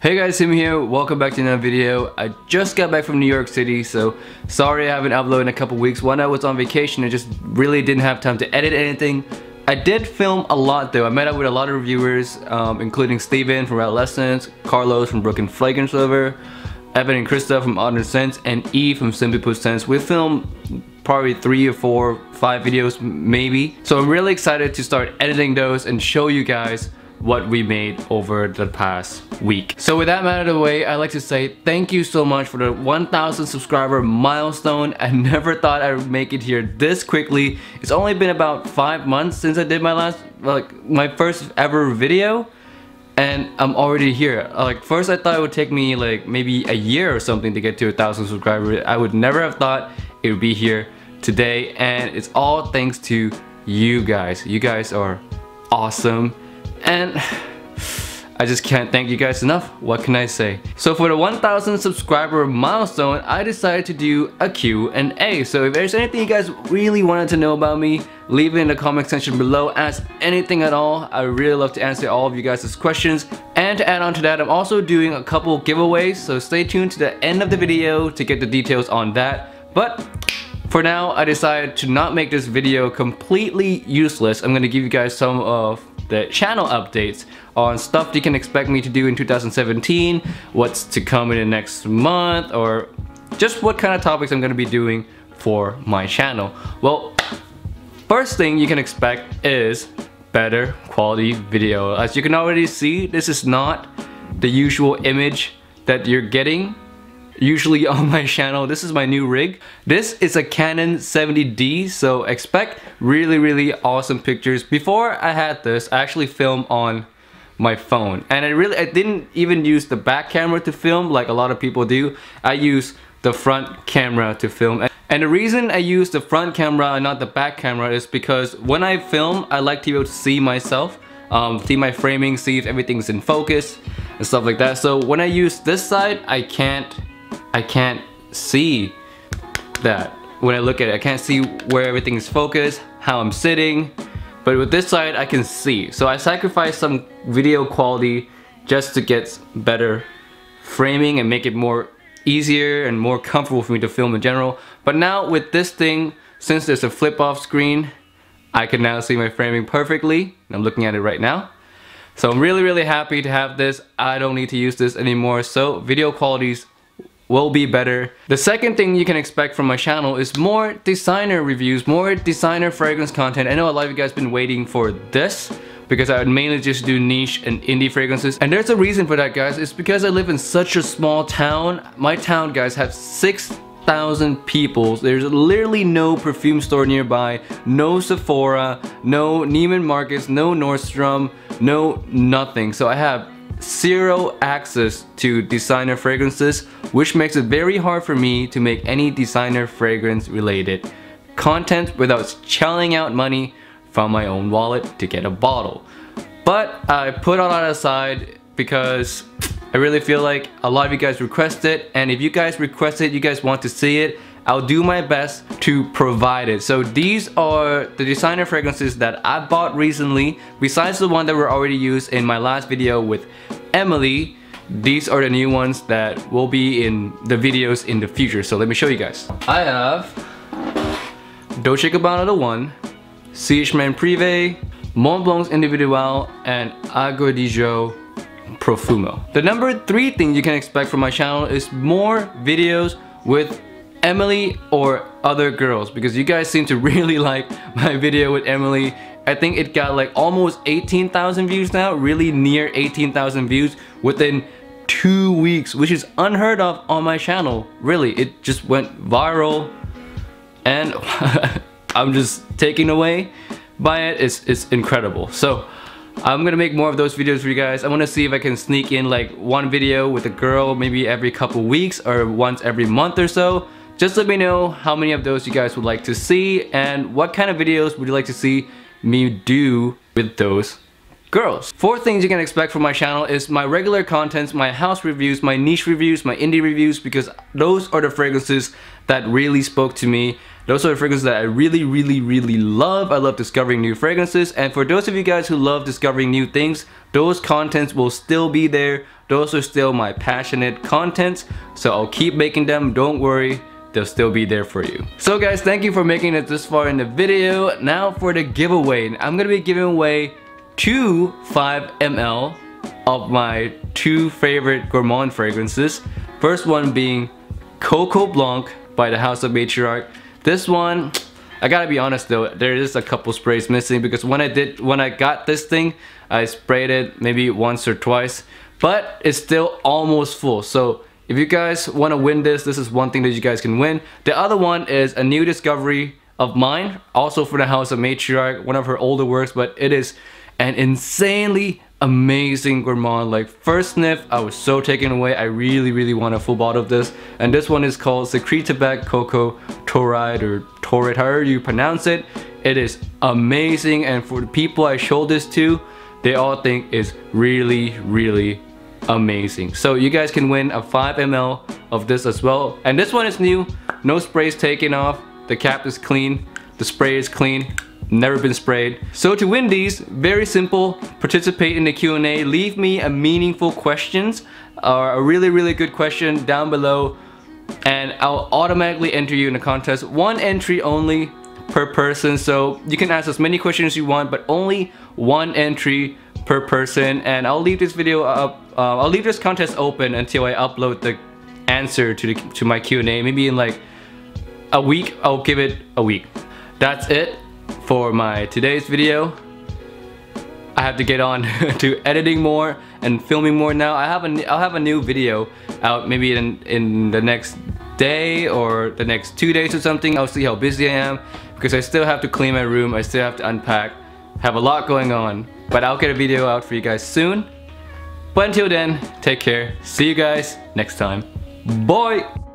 Hey guys, Sim here, welcome back to another video. I just got back from New York City, so sorry I haven't uploaded in a couple weeks. One, I was on vacation and just really didn't have time to edit anything. I did film a lot though. I met up with a lot of reviewers, including Steven from Adolescence, Carlos from Broken Flake and Silver, Evan and Krista from Odd and Sense, and Eve from Simply Put Sense. We filmed probably 3 or 4 or 5 videos maybe. So I'm really excited to start editing those and show you guys what we made over the past week. So with that out of the way, I'd like to say thank you so much for the 1,000 subscriber milestone. I never thought I would make it here this quickly. It's only been about 5 months since I did my first ever video, and I'm already here. Like, first I thought it would take me like maybe a year or something to get to 1,000 subscribers. I would never have thought it would be here today, and it's all thanks to you guys. You guys are awesome. And I just can't thank you guys enough. What can I say? So for the 1,000 subscriber milestone, I decided to do a Q&A. So if there's anything you guys really wanted to know about me, leave it in the comment section below. Ask anything at all. I really love to answer all of you guys' questions. And to add on to that, I'm also doing a couple giveaways. So stay tuned to the end of the video to get the details on that. But for now, I decided to not make this video completely useless. I'm gonna give you guys some of the channel updates on stuff you can expect me to do in 2017, what's to come in the next month, or just what kind of topics I'm gonna be doing for my channel. Well, first thing you can expect is better quality video. As you can already see, this is not the usual image that you're getting usually on my channel. This is my new rig. This is a Canon 70D, so expect really awesome pictures. Before I had this, I actually filmed on my phone, and I didn't even use the back camera to film like a lot of people do. I use the front camera to film, and the reason I use the front camera and not the back camera is because when I film, I like to be able to see myself, see my framing, see if everything's in focus and stuff like that. So when I use this side, I can't see that. When I look at it, I can't see where everything is focused, how I'm sitting, but with this side I can see. So I sacrificed some video quality just to get better framing and make it more easier and more comfortable for me to film in general. But now with this thing, since there's a flip off screen, I can now see my framing perfectly, and I'm looking at it right now. So I'm really happy to have this. I don't need to use this anymore, so video quality's will be better. The second thing you can expect from my channel is more designer reviews, more designer fragrance content. I know a lot of you guys have been waiting for this because I would mainly just do niche and indie fragrances. And there's a reason for that, guys. It's because I live in such a small town. My town, guys, have 6,000 people. There's literally no perfume store nearby, no Sephora, no Neiman Marcus, no Nordstrom, no nothing. So I have zero access to designer fragrances, which makes it very hard for me to make any designer fragrance related content without shelling out money from my own wallet to get a bottle. But I put all that aside because I really feel like a lot of you guys request it, and if you guys request it, you guys want to see it, I'll do my best to provide it. So these are the designer fragrances that I bought recently. Besides the one that were already used in my last video with Emily, these are the new ones that will be in the videos in the future. So let me show you guys. I have Dolce & Gabbana The One, Sisman Privé, Montblanc Individual, and Agua Dijo Profumo. The number 3 thing you can expect from my channel is more videos with Emily or other girls, because you guys seem to really like my video with Emily. I think it got like almost 18,000 views now, really near 18,000 views within 2 weeks, which is unheard of on my channel. Really, it just went viral, and I'm just taken away by it. It's incredible. So I'm gonna make more of those videos for you guys. I wanna see if I can sneak in like one video with a girl maybe every couple weeks or once every month or so. Just let me know how many of those you guys would like to see, and what kind of videos would you like to see me do with those girls. 4 things you can expect from my channel is my regular contents, my house reviews, my niche reviews, my indie reviews, because those are the fragrances that really spoke to me. Those are the fragrances that I really love. I love discovering new fragrances, and for those of you guys who love discovering new things, those contents will still be there. Those are still my passionate contents, so I'll keep making them, don't worry. They'll still be there for you. So guys, thank you for making it this far in the video. Now for the giveaway. I'm gonna be giving away two 5ml of my two favorite gourmand fragrances. First one being Coco Blanc by the House of Matriarch. This one, I gotta be honest though, there is a couple sprays missing because when I got this thing, I sprayed it maybe once or twice, but it's still almost full. So if you guys want to win this, this is one thing that you guys can win. The other one is a new discovery of mine, also for the House of Matriarch, one of her older works, but it is an insanely amazing gourmand. Like first sniff, I was so taken away. I really want a full bottle of this. And this one is called Secret Tabac Coco Toride or Torrid, however you pronounce it. It is amazing, and for the people I showed this to, they all think it's really amazing. So you guys can win a 5ml of this as well. And this one is new, no sprays taken off, the cap is clean, the spray is clean, never been sprayed. So to win these, very simple, participate in the Q&A, leave me a meaningful questions or a really good question down below, and I'll automatically enter you in the contest. One entry only per person, so you can ask as many questions as you want, but only one entry per person. And I'll leave this video up, I'll leave this contest open until I upload the answer to my Q&A. Maybe in like a week, I'll give it a week. That's it for my today's video. I have to get on to editing more and filming more now. I'll have a new video out maybe in the next day or the next 2 days or something. I'll see how busy I am because I still have to clean my room. I still have to unpack. Have a lot going on, but I'll get a video out for you guys soon. But until then, take care. See you guys next time. Bye!